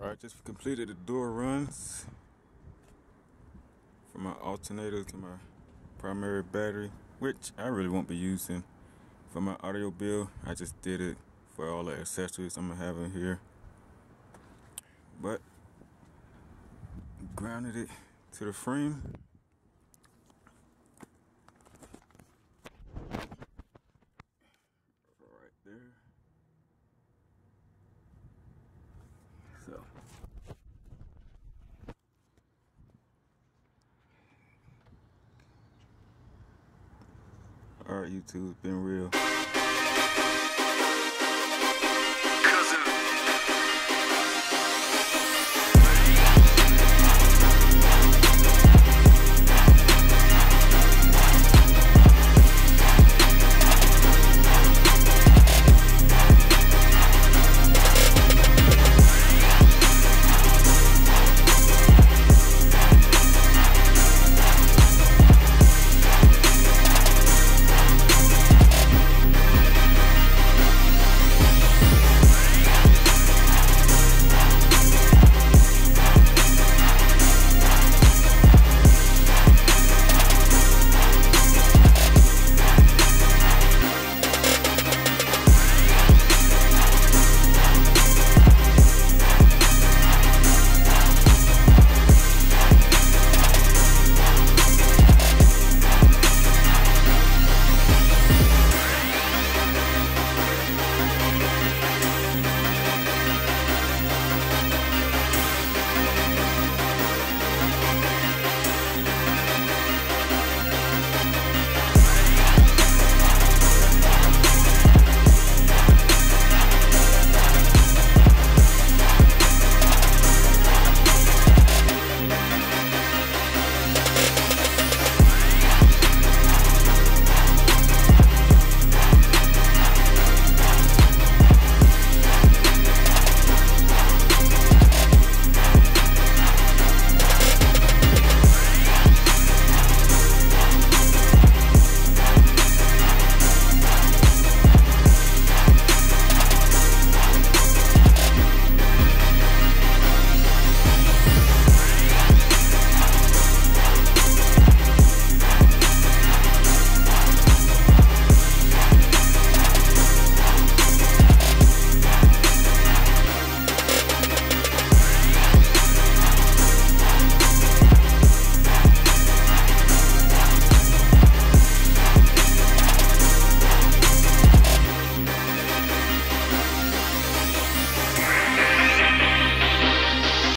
Alright, just completed the dual runs from my alternator to my primary battery, which I really won't be using for my audio bill. I just did it for all the accessories I'm gonna have in here, but grounded it to the frame. Right there. So alright, YouTube, it's been real.